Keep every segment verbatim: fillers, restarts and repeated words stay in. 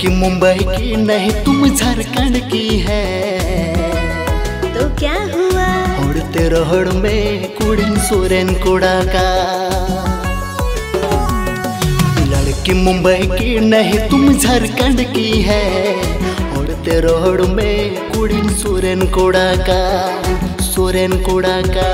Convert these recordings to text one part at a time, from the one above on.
कि मुंबई की नहीं तुम झारखंड की है तो क्या हुआ। उड़ते रोहड़ में कुड़िन सोरेन कोड़ा का लड़की मुंबई की नहीं तुम झारखंड की है। उड़ते रोहड़ में कुड़िन सोरेन कोड़ा का सोरेन कोड़ा का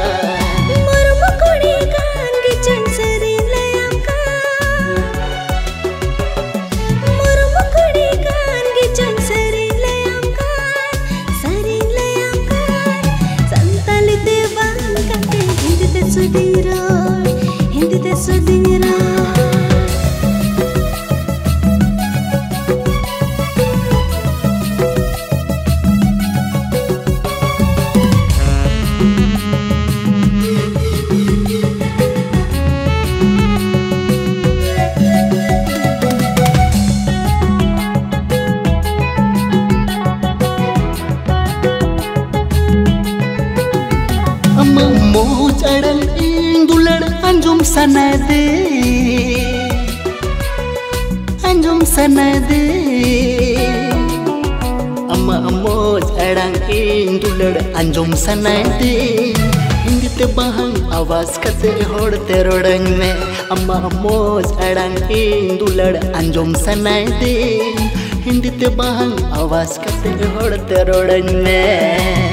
हिंदी ते सुधीरा मोचड़ल इंदुलड़ अंजुम सना दे अंजुम सना दे अम्मा मोचड़ंग इंदुलड़ अंजुम सना दे। हिंदी ते बहंग आवाज कसे होड़ते रोडंग में अम्मा मोचड़ंग इंदुलड़ अंजुम सना दे। हिंदी ते बहंग आवाज कसे होड़ते रोडंग में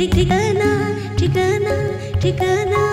ठिकाना ठिकाना ठिकाना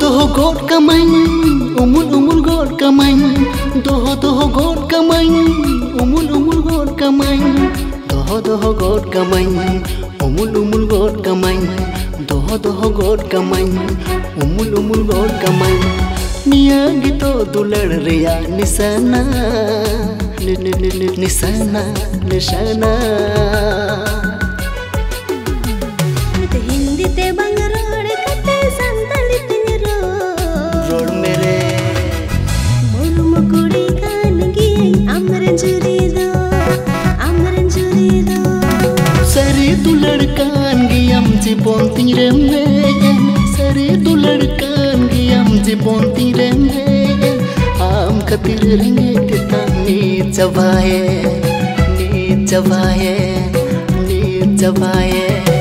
दोहो गोट कमाइन उमुल उमुल गोट कमाइन दोहो दोहो गोट कमाइन उमुल उमुल गोट कमाइन दोहो दोहो गोट कमाइन उमुल उमुल गोट कमाइन दोहो दोहो गोट कमाइन उमुल उमुल गोट कमाइन। निया गीतो दुलड़ रिया निशाना नि नि नि निशाना निशाना जीवन तीरे में सरे दुलड़ कान गियम जीवन तीरे में आम खतिर रंगे किता नी जवाए नी जवाए नी जवाए।